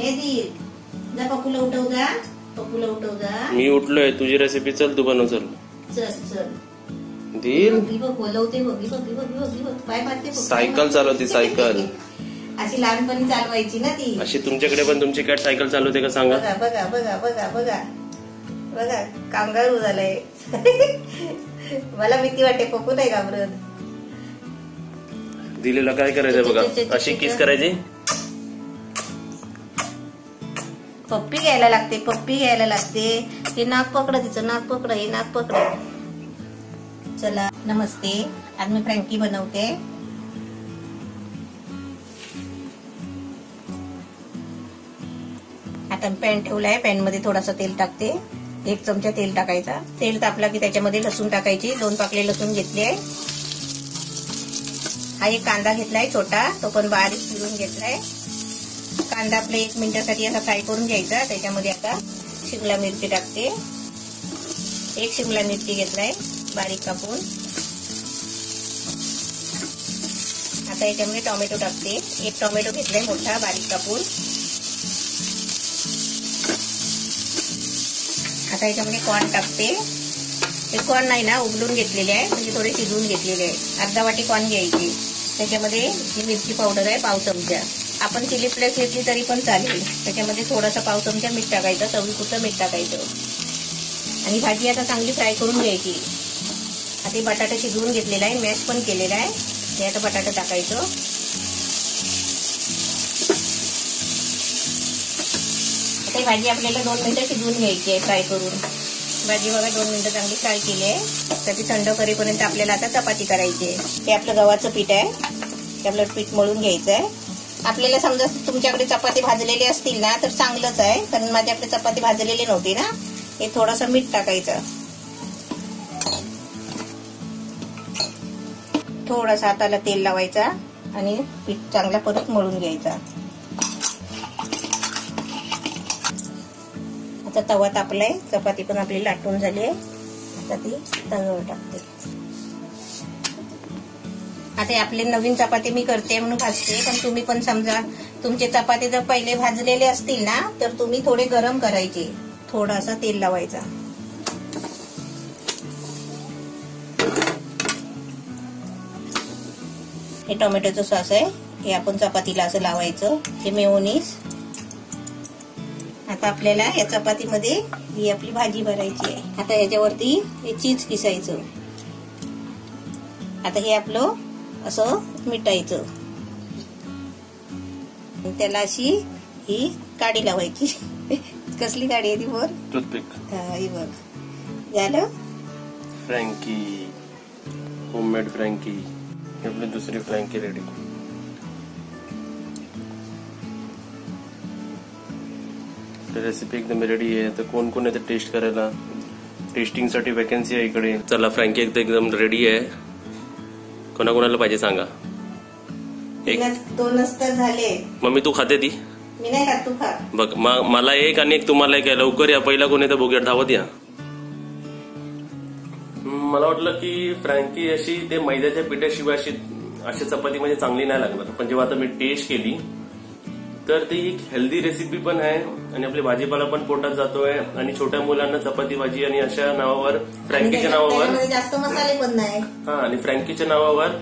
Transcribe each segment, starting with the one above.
जा पप्पूला उठव का, पप्पूला उठव का. मी उठलोय, तुझी रेसिपी चल तू बनव. चल चल चल दील बघ बोलवते, बघ बघ बघ बघ पाय मारते. सायकल चालवते, सायकल अशी लहानपणी चालवायची ना ती. अशी तुमच्याकडे पण तुमची कॅट सायकल चालवते का सांगा. बघा बघा बघा बघा बघा कामगारू झालाय. मला भीती वाटते, पप्पू नाही घाबरत. दिलेला काय करायचं बघा, अशी किस करायची. पप्पी घ्यायला लागते, पप्पी घ्यायला लागते. हे नाक पकड, तिचं नाक पकड, हे नाक पकड. चला नमस्ते, आज मी फ्रँकी बनवते. आता पॅन ठेवलाय, पॅन मध्ये थोडासा तेल टाकते. 1 चमचा तेल टाकायचा. तेल तापला की त्याच्यामध्ये लसूण टाकायची. 2 पाकळे लसूण घेतले. हा एक कांदा घेतलाय छोटा, तो पण बारीक चिरून घेतलाय. कांदा आपला 1 मिनिटासाठी असा फ्राय करून घ्यायचा. त्याच्यामध्ये आता शिमला मिरची टाकते. 1 शिमला मिरची घेतलाय बारीक कापून. आता याच्यामध्ये टोमॅटो टाकते. 1 टोमॅटो घेतलाय मोठा बारीक कापून. आता याच्यामध्ये कॉर्न टाकते. हे कॉर्न नाही ना उघडून घेतलेले आहे, म्हणजे थोडे शिजवून घेतलेले आहे. 1/2 वाटी कॉर्न घ्यायची. त्याच्यामध्ये ही मिरची पावडर आहे 1/4 चमचा. आपण चिली फ्लेक्स घेतली तरी पण चालेल. त्याच्यामध्ये थोडासा 1/4 चमचा मीठ टाकायचं, चवीपुरतं मीठ टाकायचं. आणि भाजी आता चांगली फ्राय करून घ्यायची. आता बटाटा शिजवून घेतलेला आहे, मॅश पण केलेला आहे. हे आता बटाटा टाकायचं. आता ही भाजी आपल्याला 2 मिनिटं शिजवून घ्यायची आहे फ्राय करून. भाजी बघा 2 मिनिटं चांगली फ्राय केली आहे. त्याची थंड करेपर्यंत आपल्याला आता चपाती करायची आहे. हे आपलं गव्हाचं पीठ आहे, ते आपलं पीठ मळून घ्यायचं आहे. आपल्याला समजा तुमच्याकडे चपाती भाजलेली असतील ना तर चांगलंच आहे, कारण माझ्याकडे चपाती भाजलेली नव्हती ना. हे थोडंसं मीठ टाकायचं, थोडासा हाताला तेल लावायचा आणि पीठ चांगला परत मळून घ्यायचा. आता तवा तापलाय, चपाती पण आपली लाटून झाली आहे. आता ती तव्यावर टाकते. आता आपली नवीन चपाती मी करते म्हणून भाजते, पण तुम्ही पण समजा तुमचे चपाती जर पहिले भाजलेले असतील ना तर तुम्ही थोडे गरम करायचे. थोडासा तेल लावायचा. हे टोमॅटोचं सॉस आहे, हे आपण चपातीला असं लावायचं. हे मेयोनीज. आता आपल्याला या चपातीमध्ये ही आपली भाजी भरायची आहे. आता याच्यावरती हे चीज किसायचं. आता हे आपलं असं मिटायचं, त्याला अशी ही काडी लावायची. कसली काडी आहे ती वर, टूथपिक. हा ही बघ, झालं फ्रँकी, होममेड फ्रँकी. आपली दुसरी फ्रँकी रेडी. रेसिपी एकदम रेडी आहे. तर कोण कोण येतं टेस्ट करायला, टेस्टिंग साठी वॅकन्सी आहे इकडे. चला फ्रँकी एकदम रेडी आहे. कोणाकोणाला पाहिजे सांगा. 1 2 तर झाले. मम्मी तू खाते ती, मी नाही खात. तू खा बघ. मला एक आणि एक तुम्हाला एक. लवकर या, पहिला कोण येतं बोगेट धावत या. मला वाटलं की फ्रँकी अशी ते मैद्याच्या पिठाशिवाय अशी चपाती म्हणजे चांगली नाही लागणार, पण जेव्हा आता मी टेस्ट केली तर ती एक हेल्दी रेसिपी पण आहे आणि आपली भाजीपाला पण पोटात जातोय. आणि छोट्या मुलांना चपाती भाजी आणि अशा नावावर, फ्रँकीच्या नावावर जास्त मसाले पण नाही. हा, आणि फ्रँकीच्या नावावर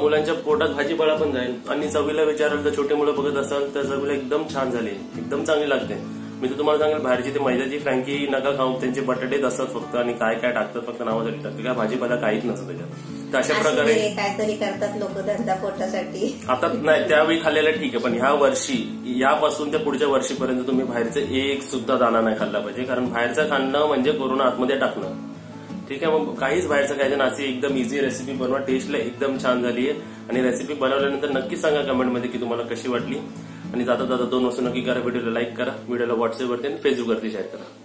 मुलांच्या पोटात भाजीपाला पण जाईल. आणि चवीला विचाराल तर छोटे मुलं बघत असाल तर चवीला एकदम छान झाली, एकदम चांगली लागते. मी तर तुम्हाला सांगेल बाहेरची ते मैद्याची फ्रँकी नका खाऊ. त्यांचे बटाटेच असतात फक्त आणि काय काय टाकतात, फक्त नावासाठी टाकतात. काय भाजीपाला काहीच नसतं त्याच्यात. अशा प्रकारे काहीतरी करतात लोक धंदा पोटासाठी. आता नाही त्यावेळी खाल्लेला ठीक आहे, पण ह्या वर्षी यापासून ते पुढच्या वर्षीपर्यंत तुम्ही बाहेरचे एक सुद्धा दाणा नाही खाल्ला पाहिजे. कारण बाहेरचं खाणं म्हणजे कोरोना आतमध्ये टाकणं. ठीक आहे, मग काहीच बाहेरचं खायचं ना. अशी एकदम इझी रेसिपी बनवा, टेस्टला एकदम छान झाली आहे. आणि रेसिपी बनवल्यानंतर नक्की सांगा कमेंटमध्ये की तुम्हाला कशी वाटली. आणि जाता जाता 2 वस्तू नक्की करा. व्हिडिओला लाईक करा, व्हिडिओला व्हॉट्सअपवरती आणि फेसबुकवरती शेअर करा.